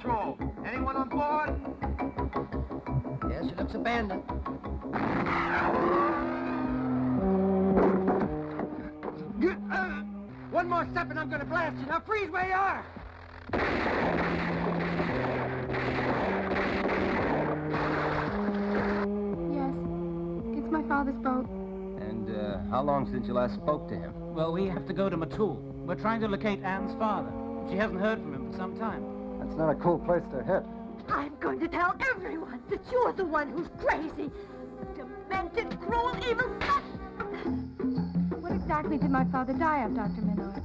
control. Anyone on board? Yes, she looks abandoned. One more step and I'm going to blast you. Now freeze where you are. Yes, it's my father's boat. And how long since you last spoke to him? Well, we have to go to Matool. We're trying to locate Anne's father. She hasn't heard from him for some time. That's not a cool place to hit. I'm going to tell everyone that you're the one who's crazy. Demented, cruel, evil... What exactly did my father die of, Dr. Menard?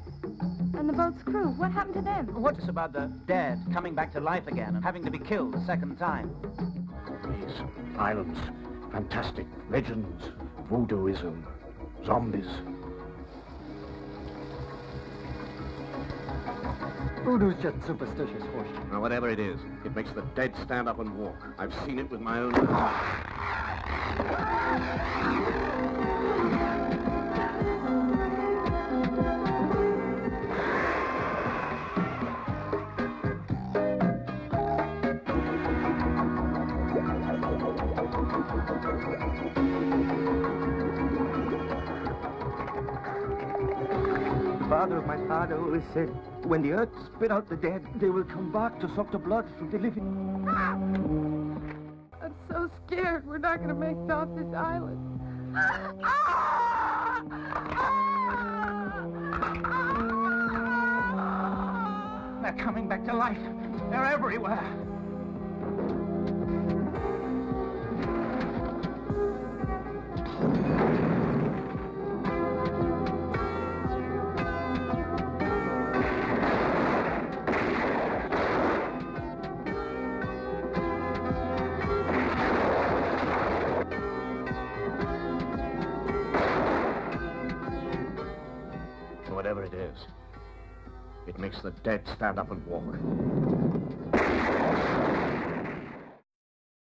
And the boat's crew, what happened to them? What's about the dead coming back to life again and having to be killed a second time? These violence, fantastic legends, voodooism, zombies... Voodoo's just superstitious horseshit. Now, whatever it is, it makes the dead stand up and walk. I've seen it with my own eyes. Father of my father always said, when the earth spit out the dead, they will come back to suck the blood from the living. Ah! I'm so scared. We're not going to make it off this island. Ah! Ah! Ah! Ah! They're coming back to life. They're everywhere. Whatever it is, it makes the dead stand up and walk.